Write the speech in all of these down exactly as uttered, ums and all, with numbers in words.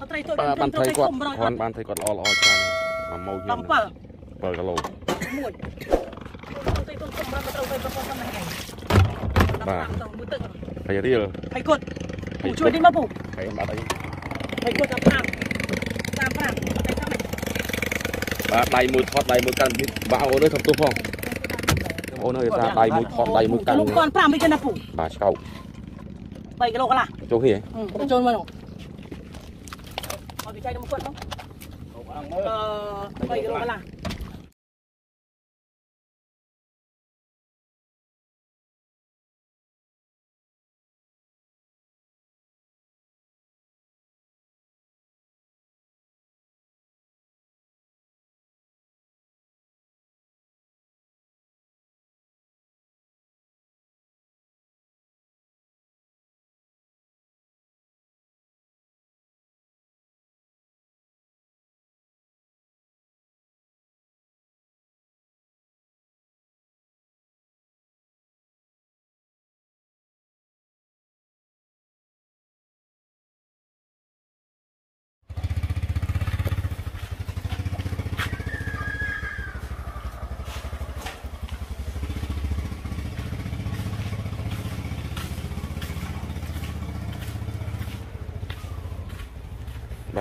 บันไทยกอดคอนบันไทยกอดออลออจันมาเมาเยี่ยมเปิดกระโหลกบ้าใครจะที่เหรอใครกดผู้ช่วยดิ้นมาบุกใครมาอะไรใครกดตามตามตามฝั่งไตมือทอดไตมือกันบ้าเอาเลยทำตัวพองโอ้เนยตาไตมือทอดไตมือกันลูกกอนพรามไปกันนะปู่บ้าเช่าไปกระโหลกอะไรโจ้เหี้ยโจ้มาหรอเอาใจดูมันกดต้องเออไปกระโหลกอ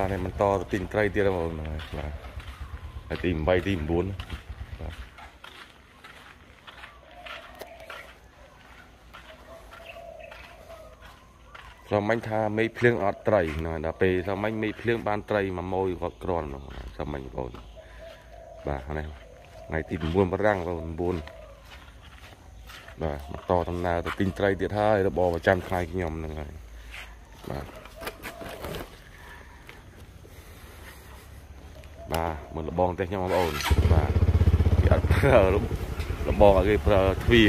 ะไรมันต่อติ่งไตรเตี้ยแล้วมันติ่มใบติ่มบุญเราไม่ทาไม่เพลี้ยงอัดไตรนะแต่ไปเราไม่ไม่เพลี้ยงบานไตรมาโมยก็กรอนนะสมัยก่อนบ่าอะไรไงติ่มบุญมาร่างเราบุญบ่ามันต่อทำนาติ่งไตรเตี้ยท้ายเราบอกว่าจำคลายกิยมนั่นไงบ่ามาเหมือนระบองเตะยังมาโอนมาอัดเพื่อระบองอะไรเพื่อทวี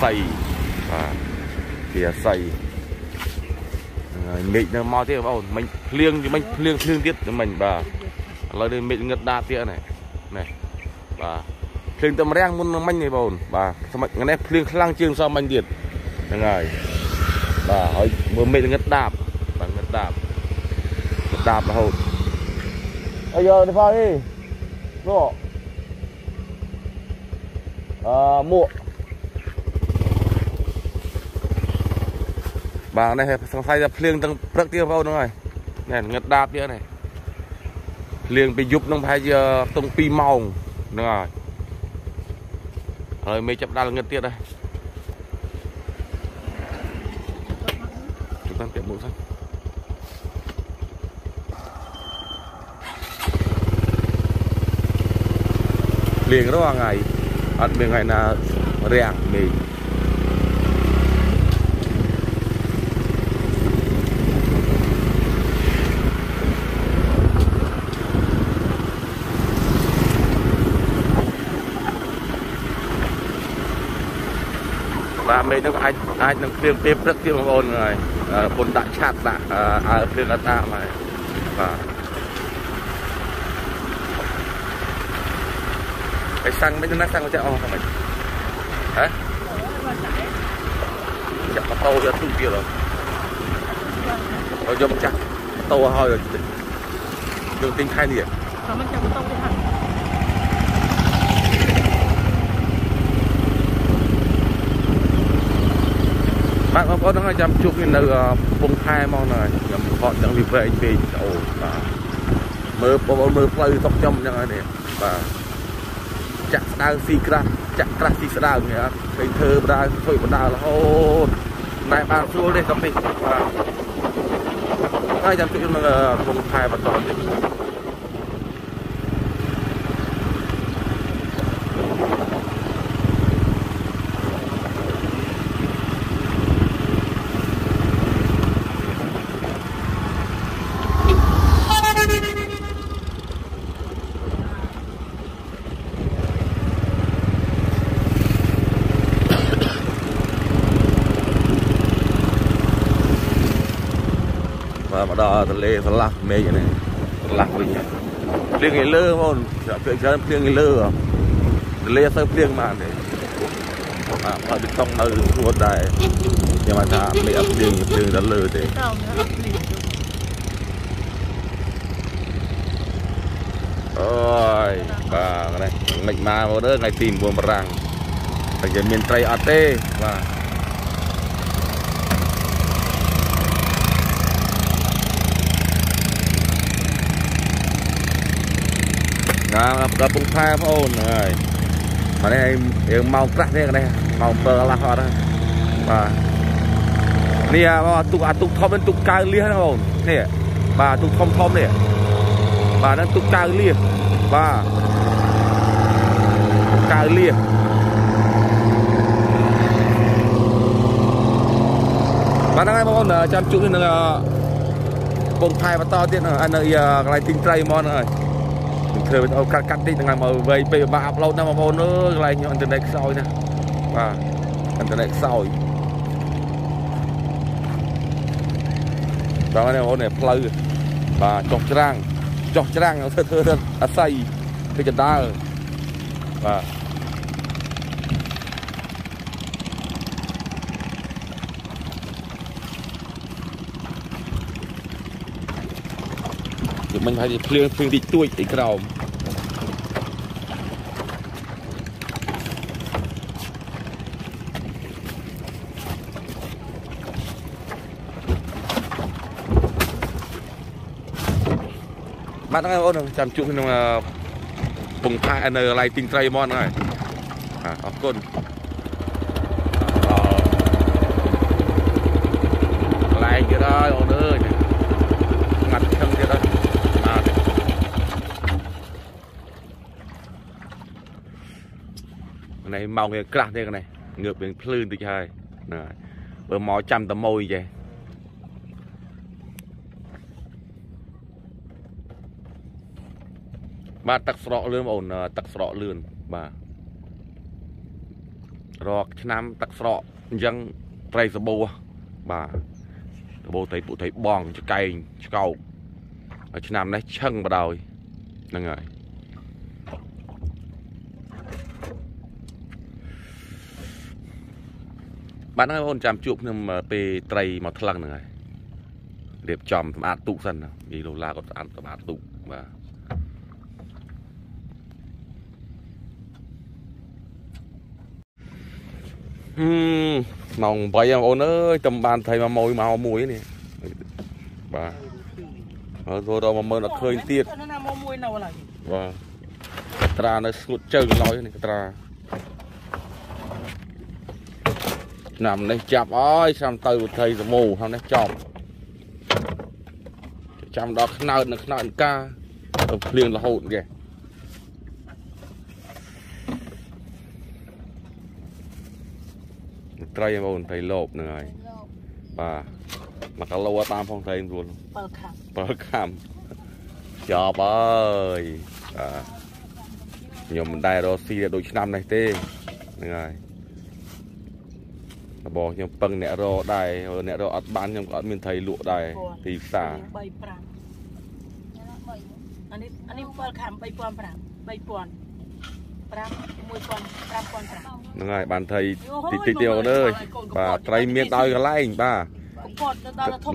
ใส่มาทวีใส่เม็ดเนี่ยมาเตะมาโอนมันเลี้ยงมันเลี้ยงเลี้ยงเตี้ยแต่มันมาเราได้เม็ดเงาดาเตี้ยนี่นี่มาเลี้ยงแต่แรงมันมันเนี่ยมาโอนมาสมัยงั้นเนี่ยเลี้ยงคลั่งเชียงซ้อมมันเดือดยังไงมาเฮ้ยมันเม็ดเงาดาบมันเงาดาบเงาดาบมาโอนไอ้ยอดพอดีลูกเอ่อหมวกบางนะครับทางไทยจะเพลียงตั้งพระเตี้ยเฝ้าหน่อยเนี่ยเงาดาบเยอะเนี่ยเพลียงไปยุบน้องไทยจะตรงปีเมาหน่อยเฮ้ยไม่จับได้เงาเตี้ยได้จุดนั้นเก็บหมวกซะเลี้ยงระหว่างไงอัดเป็นไงนะเรียงมีบาเมย์ต้องไอ้ไอ้ต้องเตรียมเปี๊ยบรักเตรียมโอนไงคนต่างชาติต่างอาเพื่อนต่างมาไอ้สั่งไม่ต้องนักสั่งก็จะออกทำไมฮะจับมาโตจะทุ่มเกี่ยวหรอเรายอมจับโตหอยเลยโยนติ้งไข่เนี่ยเราไม่จับโตจะหักบ้านเขาก็ต้องจำจุกนี่นะปงไข่มองหน่อยจำพอจังรีเฟรชปีโตมือปมมือปลายสกจมยังไงเนี่ยจักรดาวสีกระจักรสีสดาวเนี่ยไปเธอดาวสวยดาวแล้วโอ้นายบางชั่วเลยสำเร็จมาได้จำจุดมันลงทายมาตอนนี้ทะเลสลักเมย์อย่างนี้สลักเลยเลี้ยงไอ้เลื่อมอ่อนจะเพื่อนจะเลี้ยงไอ้เลื่อมทะเลจะเลี้ยงมาเนี่ยมาติดต้องเอาหัวใจยังมาทำไม่เอาเลี้ยงเลี้ยงดันเลื่อมเด็ก โอ้ยก็อะไรไม่มาโมเดอร์ไงตีนบวมรังแต่จะมีไตรอาเต้ว่านะครับกระปุกผ้าพ่อโอนเลยตอนนี้เอ็งเมากระเนี่ยกันเลยเมาเปอร์ละเขาได้ว่าเนี่ยว่าตุกอาตุกทอมเป็นตุกกาเลี้ยนะโอนเนี่ยบ่าตุกทอมทอมเนี่ยบ่านั้นตุกกาเลี้ยบ่ากาเลี้ยบ้านนั้นไงพ่อโอนจำจุดนี่นะกระปุกผ้ามาต่อเตี้ยนะอันนี้อะไรติงไตรมอนเลยเธอเป็นเอาการกันติดต่างๆมาไปไปบ้าอัพโหลดนะมาโมเนอร์อะไรอย่างเงี้ยอินเทอร์เน็ตซอยนะว่าอินเทอร์เน็ตซอยตอนนี้โอ้เนี่ยพลอยว่าจอกจรังจอกจรังเอาเธอเธอเธออาศัยที่จะได้ว่ามันพายเพลิงเพลิงติดตัวอีกเราบ้านนั้นโอ้ยจำจุกนี่มาปุ่งพายอะไรติงไตรมอนไงอ่ะออกก้นอะไรกันได้โอ้ยงัดเชิงกันได้này màu này cát đây cái này ngược bên phơi thì chơi, bờ mỏ chăm tầm môi vậy, ba tắc sọ lươn ổn tắc sọ lươn ba, rọt nam tắc sọ dân tây sờ bô ba, bô thấy bộ thấy bòn cho cày cho cầu, ở trên nam đấy chân vào đầu, là ngườiบ้านนั้นคนจำจุบเนี่ยมาไปไตรมาทลังหนึ่งเลยเด็บจอมอาตุสันนะมีโลลาก็อันกับอาตุมาอืมมองไปยังโอนเอ้ยจำบานไทยมาโมยมาเอามุ้ยนี่บ้าเออเรามาเมินเราเคยเตี้ยว่าตราเนี่ยสุดเจิงลอยนี่ตราน้ำในจับอ้อยซ้ำเตยบุตรไทยสมูทำในจอมจำดอกขนาดหนึ่งขนาดกาเรียงละหุ่นแกไตรมาบุตรไทยโลบหน่อยป่ะมากระโลว่าตามพงไทยรวนเปิดคำเปิดคำจอบเอ้ยยมได้โรซีโดยน้ำในเต้หน่อยบอกยังปังเนรอได้เนรออัดบ้านยังอัดมินไทยลวกได้ตีสาอันนี้อันนี้เปิดขำใบปอนปรามใบปอนปรามมวยปอนปรามปอนปรามนั่งไงบ้านไทยติดติดเดียวเลยป่าไตรเมียนตายกันไล่ป่า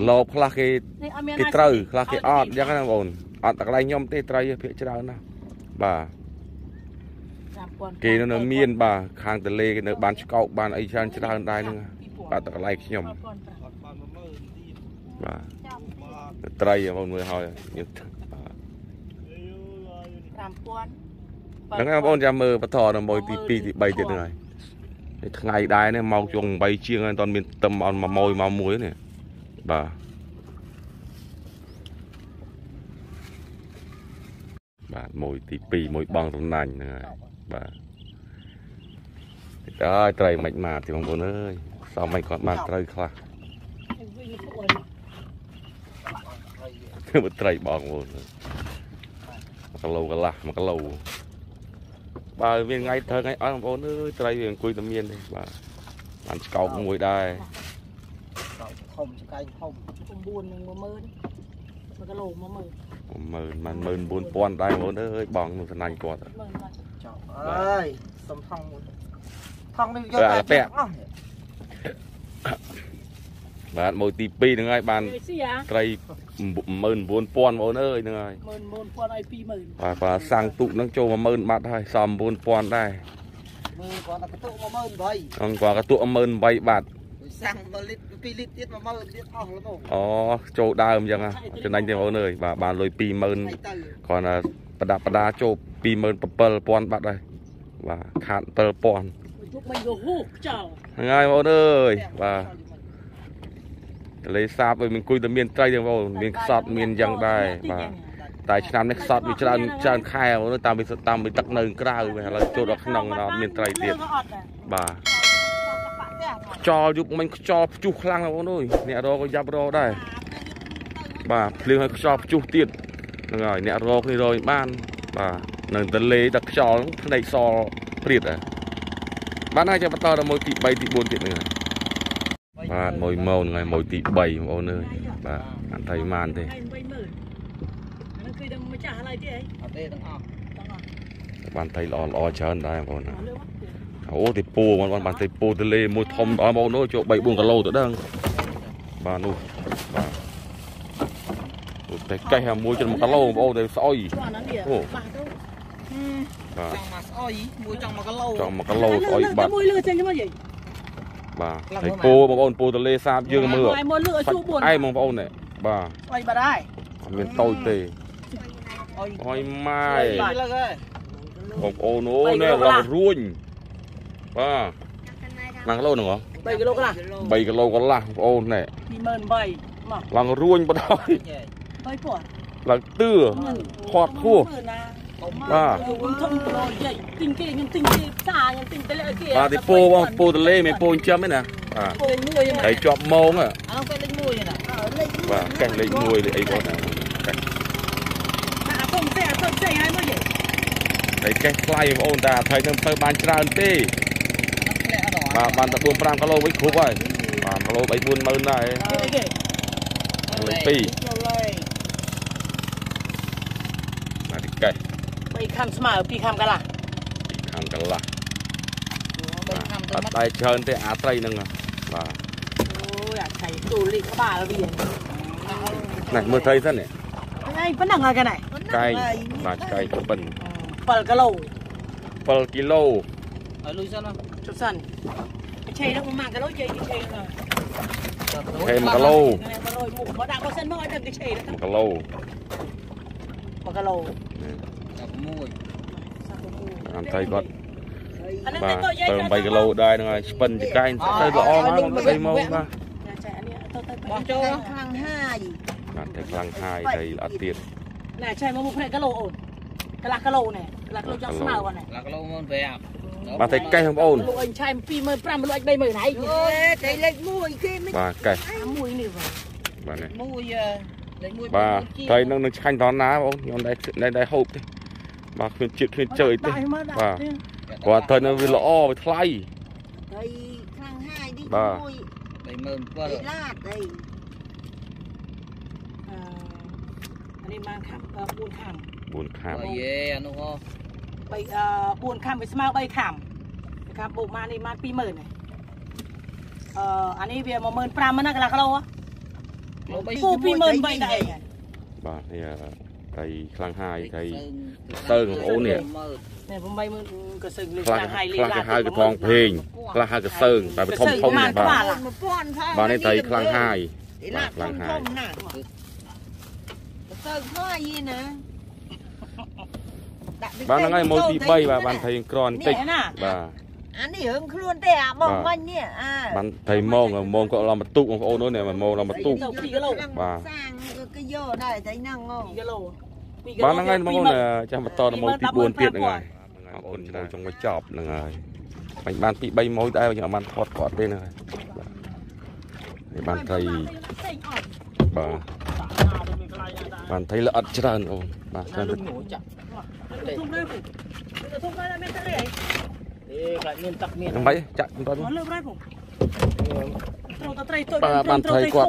โลพลากีกีตร์พลากีออดยังไงนะบอลออดอะไรย่อมตีไตรเพื่อจะได้นะป่ากีนนมีนบ่าคางตะเลกันบ้านชกบ้านไอชันชะลานได้นึงบ้านตะไลขยมบ่าไตรอย่างมือหอยยึดแล้วไงบ่อนจำมือปะทอนะมวยตีปีตีใบเด็ดหน่อยไงได้เนี่ยเมาจงใบเชียงตอนมีตำอ่อนมามวยมามวยเนี่ยบ่าบ่ามวยตีปีมวยบองตรงนั้นไงบ่าได้ไตรไม่มาที่บางคนเอ้ยสาวไม่กอดมาไตรคลาไตรบองหมดมันก็โลกันละมันก็โลบ่าเวียนไงเธอไงอ๋อบางคนเอ้ยไตรเวียนคุยตะเมียนเลยบ่ามันเก่ามวยได้ข่มจะไกลข่มข่มบุญหนึ่งมาเมินมันก็โลมาเมินมาเมินมันเมินบุญป้อนได้หมดเอ้ยบองมันสนั่นกอดเอ้ยสมทองทองนี่เยอะแปะบ้านโมตีปีหนึ่งไงบ้านไตร หมื่นบุญปอนบอลเอ้ยยังไงหมื่นบุญปอนไอพีหมื่นป่าป่าสร้างตุกนั่งโจมาหมื่นบาทให้สามบุญปอนได้หมื่นกว่ากระตุกมาหมื่นใบอังกว่ากระตุกหมื่นใบบาทสั่งมาลิตปีลิตเดียวมาหมื่นเดียวทองแล้วตัวอ๋อโจได้เหมือนยังไงจะนั่งเดี๋ยวเอ้ยป่าป่าลอยปีหมื่นก่อนประดับประดาโจปีหมื่นเปิลปอนบาทได้ว่าขาดเปิลปอนยังไงบอลเอ้ยป่าเลยทราบไปมันคุยแต่เมียนใจเดียวว่าเมียนสอดเมียนยังได้มาแต่ชามเน็กสอดมีชามชามไข่เอาตามไปตามไปตักเนินกล้าไปแล้วโจดอกนองเราเมียนใจเดียวบ่าจอยุบมันจอจุกคลั่งเราด้วยเนี่ยเราก็ยับเราได้บ่าเรื่องจอจุกเตี้ยนั่นไงเนี่ยเราคนนี้เราบ้านบ่าเนินทะเลตักจอในซอเปรี้ยอ่ะบ้านน่าจะมาต่อเราโมติใบติบนติหนึ่งบ้านมวยเมาไงมวยตีใบมวยเนยบ้านอันไทยมานเลยบ้านไทยรอรอเชิญได้พอนะโอ้ติปูมันบ้านติปูทะเลมวยทอมอ๋อมวยเนยโจใบบุ้งกะโลตัวดังบ้านนู้นบ้านแต่ไก่หามวยจนกะโลมวยเดย์สอยโอ้บ้านจังมากะโลจังมากะโลสอยบ้านบ่าไอ้ปูบางคนปูทะเลสาบยืงมือไอ้บางคนเนี่ยบ่าไอ้บ่ได้เป็นโตเตยไอ้ไม้บางคนโอ้เนี่ยเรารุ่นบ่าหนังโลหนึ่งเหรอใบกิโลก็ละใบกิโลก็ละบางคนเนี่ยมีเมินใบหลังรุ่นบ่ได้ใบปวดหลังตื้อขอดคู่บ้าบ้าที่ปูว่าปูทะเลไม่ปูเชื่อมไหมนะไอจอบมองอ่ะบ้าแกงเล็กมวยเลยไอ้บอลนะไอแกงไกลโอนดาไทยทั้งเปิดบานจราตีบ้าบานตะปูปรางกะโลไว้คุบไว้บ้ากะโลไปบุญมือได้เลยปีมาดิไก่ไปคำสมาร์ปีคำกันล่ะปีคำกันล่ะไปเชิญแต่อาไตรนึงอ่ะบ้าโอ้ยใส่ตูรีกบ้าแล้วเบียนไหนมือไทยซะเนี่ยไอ้ปั้นหนังอะไรกันไหนไก่มาไก่กระปิ่นเปิลกิโลเปิลกิโลไอ้ลุยซันนะชุบซันไปเชยแล้วมันมากกะโลเชยกิเชยเลยเชยมากะโลหมูกระดาษกระเซ็นมากจังกิเชยแล้วกะโลกะโลอันไทยก็มาเติมใบกะโลได้ไงสปันจะใกล้เติมละออมามันใส่โม่มาอันไทยคลังไฮอันไทยคลังไฮไทยอัดเตียนน่ะใช่มาบุกเพลกะโลอ่อนกะลากะโลเนี่ยกะลากะโลจังสมาวันเนี่ยกะลากะโลมันแบบมาไทยใกล้ของอ่อนลุยใช่ปีเมื่อปรามลุยได้เมื่อไหนเฮ้ยไทยเล็กมุ้ยเกมมาไก่มุ้ยนี่วะมุ้ยมาไทยนั่งนั่งชันตอนน้าอ่อนย้อนได้ได้ได้หอบดิมาคืนจิตคืนเจยติบ่าว่าเธอเนี่ยวิลล์อ้อไปไทยบ่าไปเมืองกวาดอันนี้มาขับบุญขามบุญขามไปเย่อนุโมไปบุญขามไปสมาร์ไปขามนะครับบุกมาในมาปีหมื่นอันนี้เวียมาหมื่นปรามันน่ากลักเราอ่ะปูปีหมื่นไปไหนบ่าเนี่ยไทยคลังไฮไทยเติร์ของโอ้เนี่ยคลังไฮคลังไฮกระทองเพลงคลังไฮกระเติร์แต่ไปทอมทอมบ้างบ้านในไทยคลังไฮคลังไฮบ้านนั่งไงโมติใบบ้านไทยกรอนติดบ้าอันนี้เอิมครวนแต่มองมันเนี่ยบ้านไทยมองมองก็เรามาตุ้งของโอ้นู้นเนี่ยมันมองเรามาตุ้งบ้าบ้านนั่งไงมองเนี่ยจะมาตอนมองปีบวนเปียกยังไงคนมองจงไปจอบยังไงบ้านปีใบมองได้อย่างมันทอดกอดได้เลยบ้านไทยบ้าบ้านไทยละอัดจราโอ้บ้านไทยยังไงจัดตอนบ้านไทยกอด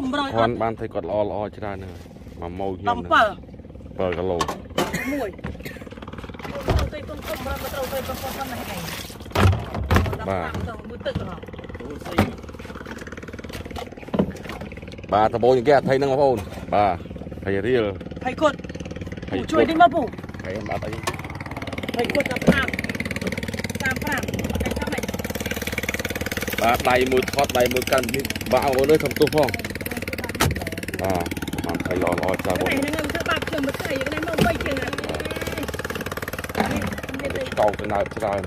บ้านไทยกอดรอๆจราเนี่ยมาเมาเยอะนะเปิดกะโหลกบ้าบ้าตะโบยังแก้ไทยนั่งมาพูนบ้า ไอเรียลไอกดผู้ช่วยดิ้งมาปู่ไอมาไปไอกดตามปรามตามปรามไอทำไมบาไตมือทอดไตมือกันนี่บาเอาเลยคำตัวพ่ออ่ามันไอหล่อลอยจ้าบ่เก่าเป็นนายเป็นนาย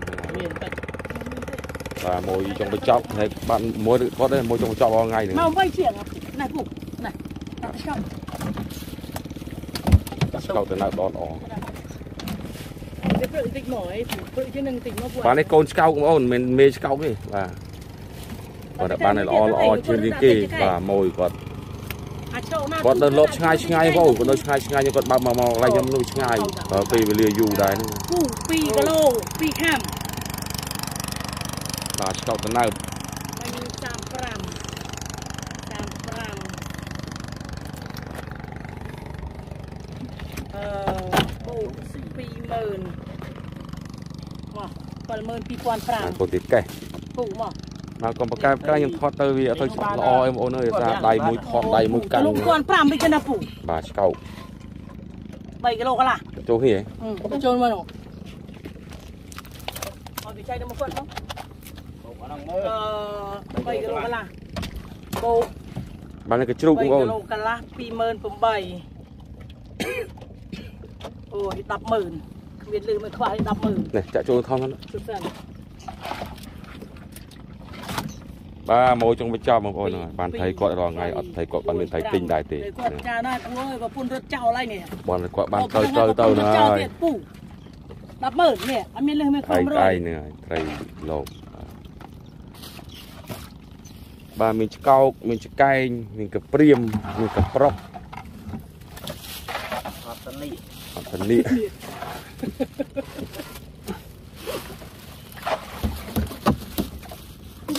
แต่มวยจงไปจับในบ้านมวยก็ได้มวยจงไปจับเอาไงหนึ่งมาไม่เฉียงนายผู้นายเก่าเป็นนายดอนอ๋อบ้านในโกนเก่าก็มันเป็นเมย์เก่าดิว่าบ้านในอ๋ออ๋อเชียงลิเกว่ามวยก็ก็เดินลบง่ายง่ายว่าก็เดินง่ายง่ายยังก็บางมองอะไรยังนุ่งง่ายปีไปเรียอยู่ได้ผู้ปีกะโลปีข้ามลาชเก่าตะนาบไม่มีจามปรามจามปรามเอ่อปูปีหมื่นว่ะปลาหมื่นปีกวนปรามปูติดแก่ปูหม้อมาก่อนประกาศก็ยังทอดเตอร์วีทอดช็อตลอยโอนเลยจ้าใดมุ้ยทอดใดมุ้ยกันลูกกวนปรามไปกันนะปู่ลาชเก่าใบกะโลก็ล่ะโจ้เหี้ยอืมโจ้มาหนูเอาดีใจเดี๋ยวมาเพื่อนเขาไปกะโลกะละโบบ้านกะจุกไปกะโลกะละปีเมินผมใบโอ้ยตับหมื่นเวียนลืมมันควายตับหมื่นเนี่ยจะโจนท้องนั้นบ้าโมจงไปเจ้าบางคนบ้านไทยก็รอไงอดไทยก็บ้านเป็นไทยติงได้ตีจ้าได้ทั้งเลยว่าปุ่นรถเจ้าอะไรเนี่ยบ้านก็บ้านเต้าเต้าเต้านะตับหมื่นเนี่ยอันนี้ลืมมันควายไทยเนี่ยไทยโลกบ้านมีจะเกามีจะไก่มีกระเพียมมีกระปรกอัตนิอัตนิ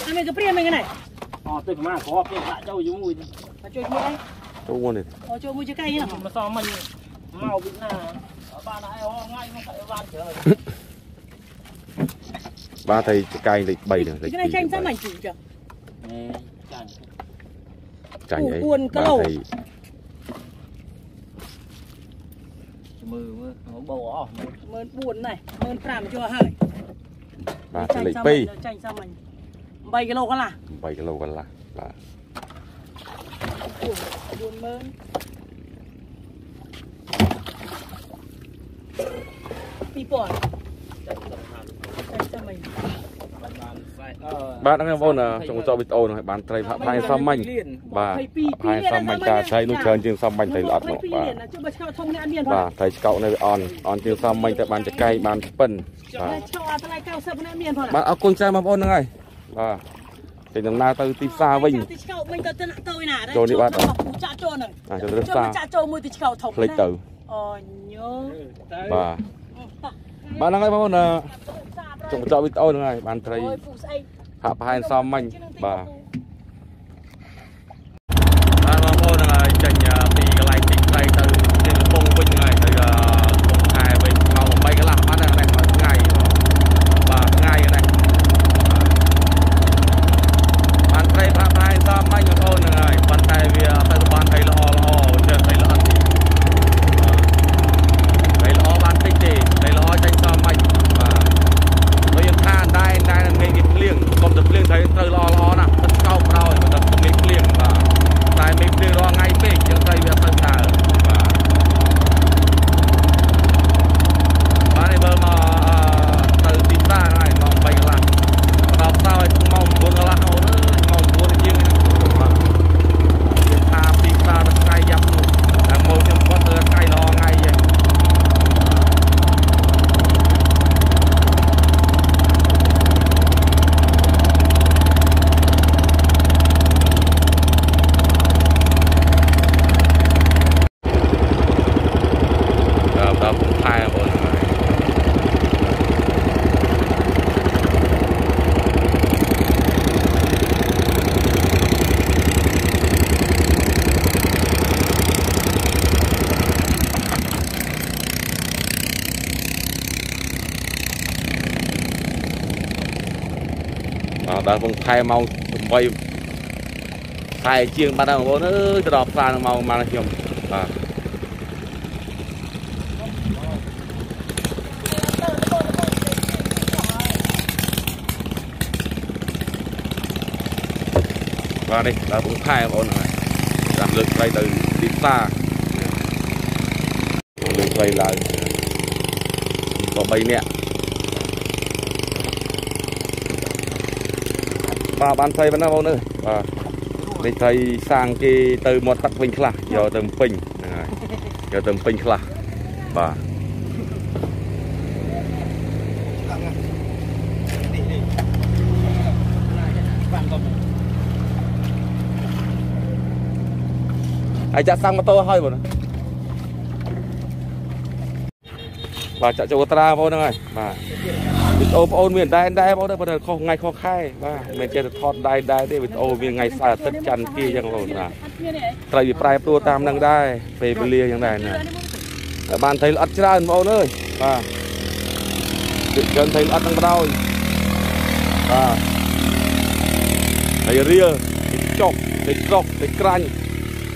อันนี้กระเพียมเป็นไงเนี่ยอ๋อตัวผมมาขอเพียงพระเจ้าอยู่มือพระเจ้าอยู่ไหนตัววันนี้พระเจ้ามือจะไก่เนี่ยมาซ้อมมันเมาบิดหน้าบ้านไหนอ๋อง่ายมันใส่บ้านเฉยบ้านไทยจะไก่เลยใบเลยจะได้แข่งซ้ำมันจีจ้ะปูกวนกะโหลกมือมือหัวเบาอ๋อมือปูนนี่มือปรามชัวร์เฮ้ยมาใส่ปีใส่ซ้ำมันใบกะโหลกกันล่ะใบกะโหลกกันล่ะล่ะปูปูนมือปีปอดใส่ซ้ำมันบ้านนั่งบนนะจงจอบิโตนะบ้านไทยพายซ้ำมันบ้านพายซ้ำมันการใช้นุ่งเชิญจึงซ้ำมันไทยหลัดเนาะบ้านบ้านไทยเก่าในออนออนจึงซ้ำมันแต่บ้านจะไกลบ้านเป็นบ้านเอากุญแจมาบนนั่งไงบ้านเป็นตำนานตีซาวิ่งโจนี่บ้านอ่ะจะเริ่มซาเล็กเต๋อบ้านบ้านนั่งบนนะจงจอบิโตนะบ้านไทยหาพายซ้ำมันบ่าถ้าเราพูดอะไรจังยาปีกลายติดไกลตื่นตื่นปงวิ่งไงตื่นปงไงไปเมาไปก็หลับบ้านอะไรแบบไงบ่าไงอะไรบ้านไทยพาพายซ้ำมันก็พูดอะไรบ้านไทยเวียไทยบ้านไทยละอละอเจอไทยละอันดีไทยละอบ้านติดดีไทยละอจังซ้ำมันเรายังท่านได้ได้ในเงี้ยเลี้ยงกรมตะเลี้ยงไทยเตอร์รอรอนะมันเก่าเราเหมือนตะเลี้ยงเลี้ยงมาแต่ไม่เตอร์รอไงเป๊กยังไทยแบบต่างต่างมาในเบอร์มาเตอร์ติดตาอะไรมองไปกันละเราเศร้าไอ้พวกมองบนละเอาเลยมองบนยิ่งมาเป็นตาติดตาตะไคร้ยับลูกแต่มองจนพอเตอร์ไกลรอไงบ้านพงไทยเมาไปไทยเชียงบ้านเราโอ้ยตลอดทางเมามาเที่ยว qua đây là cũng thay con này làm lực đây từ điểm ta lực đây là còn bay nè và bàn thầy vẫn đang con nữa và đây thầy sang cái từ một tắc pin là giờ từ pin giờ từ pin là và ai chạy sang mà tôi hơi buồn và chạy chỗ ta vô nơi và ôm ôn miền đai đai bao đây bao giờ không ngày khó khai và mình chơi thọt đai đai để mình ôm miền ngày xa tất chăn kia chẳng ổn là tại vì prai tua tam đang đai về bên lia chẳng này nè bạn thấy ắt ra bao nơi và gần thấy ắt đang đau và thấy ria thấy chọc thấy rọc thấy canh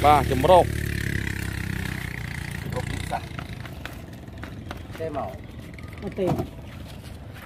và chấm rọc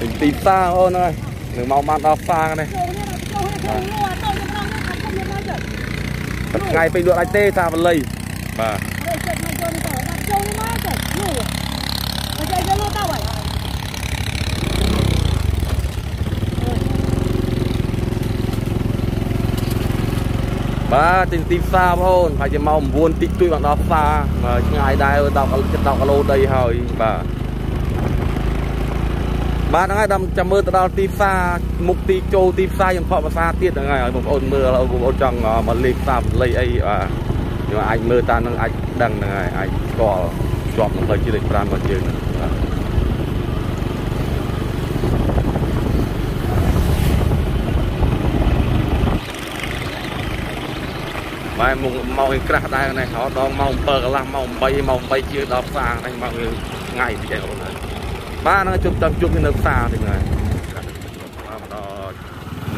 mình tìm xa hơn thôi đừng mau mang ra xa này ngày bình luận anh tê ra và lầy và và tìm tìm xa hơn phải chỉ mau buồn tích tụi bằng đó xa mà ngày đây đọc đọc lô đây rồi và bạn đang đâm chạm mưa tao tìm xa mục tí châu tìm xa nhưng họ mà xa tiết là ngày một ôn mưa là một ôn trăng mà lịch xa lấy ấy và nhưng mà anh mưa ta đang anh đằng này anh có chọn một thời chỉ định ra một chuyện mà màu hình cát đây này họ đó màu bờ là màu bay màu bay chưa đọc xa anh màu ngày thì chạy ổn rồi ba nó chụp tầm chụp cái nước xa thì người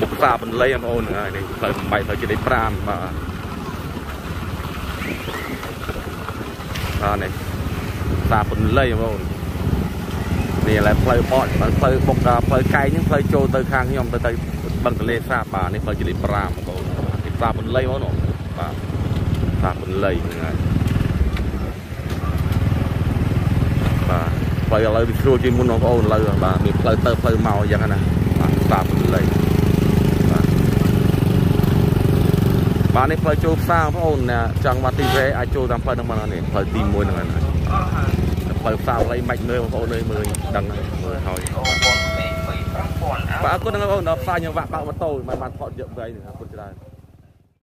mục xa bên lấy em ôn người này tới bảy tới chỉ đến pram mà à này xa bên lấy em ôn này là phơi bọt phơi bọc phơi cây những phơi trôi tới khang nhom tới tới bằng lên xa bà này phơi chỉ đến pram mà xa bên lấy món mà xa bên lấy người mà phải là việc xua chim muốn nó có ồn lâu và việc lơi tơ phơi màu vậy này và mình lấy và này phơi châu sao có ồn chẳng mà tìm về ai châu làm phơi đông bằng này phơi tìm muối này phơi sao lấy mạnh nơi có ồn nơi mười đằng này mười thôi và có đang có ồn nó sai nhưng bạn bảo mà tôi mà bạn họ dựng về thì là con trai